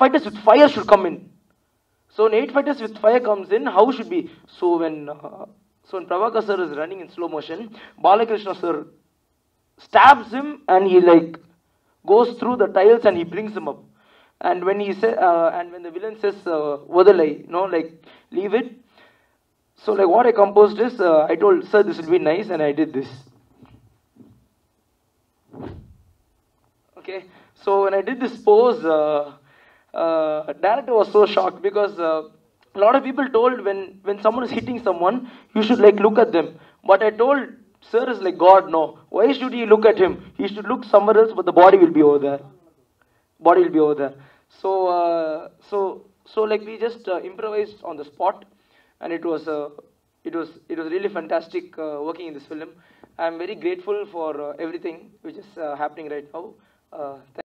fighters with fire should come in. So when 8 fighters with fire comes in, how should be? So when Pravaka sir is running in slow motion, Balakrishna sir stabs him and he like goes through the tiles and he brings him up. And when he says, and when the villain says, Vadalai, no, like leave it. So like what I composed is, I told sir this will be nice and I did this. Okay, so when I did this pose, director was so shocked because a lot of people told when someone is hitting someone, you should like look at them. But I told sir is like God, no. Why should he look at him? He should look somewhere else, but the body will be over there. Body will be over there. So like we just improvised on the spot, and it was really fantastic working in this film. I am very grateful for everything which is happening right now.